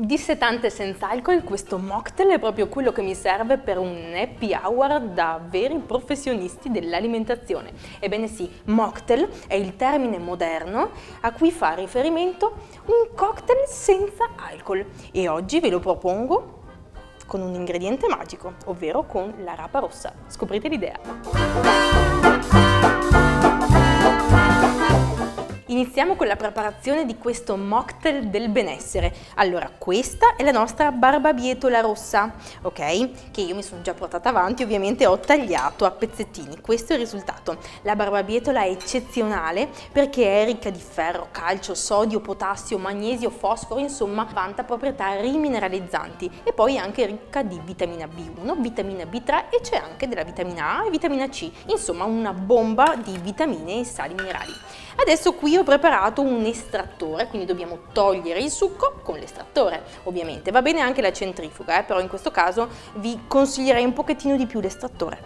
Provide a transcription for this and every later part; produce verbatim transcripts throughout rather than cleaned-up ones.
Dissetante senza alcol, in questo mocktail è proprio quello che mi serve per un happy hour da veri professionisti dell'alimentazione. Ebbene sì, mocktail è il termine moderno a cui fa riferimento un cocktail senza alcol e oggi ve lo propongo con un ingrediente magico, ovvero con la rapa rossa. Scoprite l'idea! Iniziamo con la preparazione di questo mocktail del benessere. Allora, questa è la nostra barbabietola rossa, ok? Che io mi sono già portata avanti, ovviamente ho tagliato a pezzettini. Questo è il risultato. La barbabietola è eccezionale perché è ricca di ferro, calcio, sodio, potassio, magnesio, fosforo, insomma, vanta proprietà rimineralizzanti e poi è anche ricca di vitamina B uno, vitamina B tre e c'è anche della vitamina A e vitamina C. Insomma, una bomba di vitamine e sali minerali. Adesso qui ho preparato un estrattore, quindi dobbiamo togliere il succo con l'estrattore, ovviamente. Va bene anche la centrifuga, eh, però in questo caso vi consiglierei un pochettino di più l'estrattore.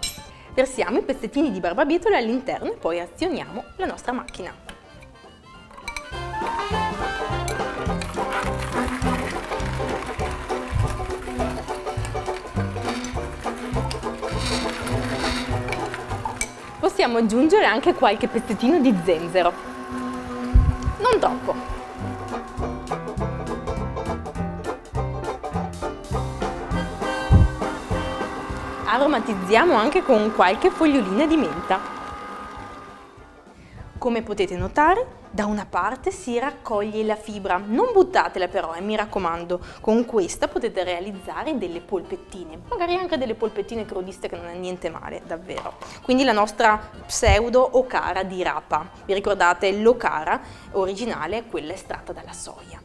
Versiamo i pezzettini di barbabietola all'interno e poi azioniamo la nostra macchina. Possiamo aggiungere anche qualche pezzettino di zenzero, non troppo. Aromatizziamo anche con qualche fogliolina di menta. Come potete notare, da una parte si raccoglie la fibra, non buttatela però, eh, mi raccomando, con questa potete realizzare delle polpettine, magari anche delle polpettine crudiste che non è niente male, davvero. Quindi la nostra pseudo okara di rapa, vi ricordate l'okara originale è quella estratta dalla soia.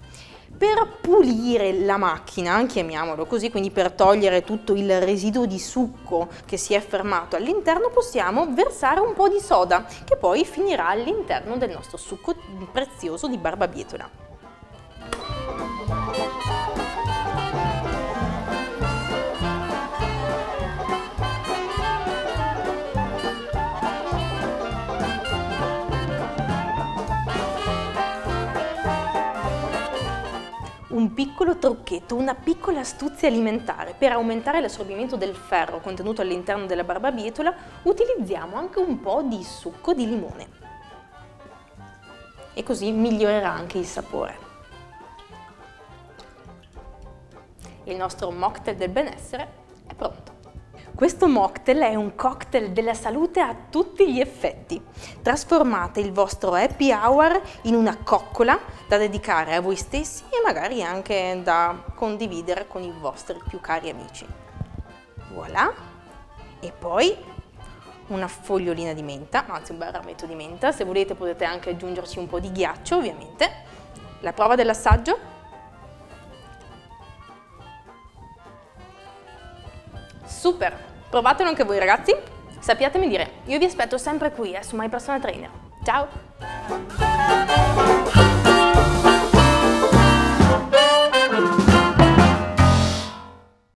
Per pulire la macchina, chiamiamolo così, quindi per togliere tutto il residuo di succo che si è fermato all'interno, possiamo versare un po' di soda che poi finirà all'interno del nostro succo prezioso di barbabietola. Un piccolo trucchetto, una piccola astuzia alimentare: per aumentare l'assorbimento del ferro contenuto all'interno della barbabietola utilizziamo anche un po' di succo di limone e così migliorerà anche il sapore. Il nostro mocktail del benessere è pronto. Questo mocktail è un cocktail della salute a tutti gli effetti. Trasformate il vostro happy hour in una coccola da dedicare a voi stessi e magari anche da condividere con i vostri più cari amici. Voilà! E poi una fogliolina di menta, anzi un bel rametto di menta. Se volete potete anche aggiungerci un po' di ghiaccio, ovviamente. La prova dell'assaggio? Super! Provatelo anche voi ragazzi, sappiatemi dire, io vi aspetto sempre qui eh, su My Personal Trainer. Ciao!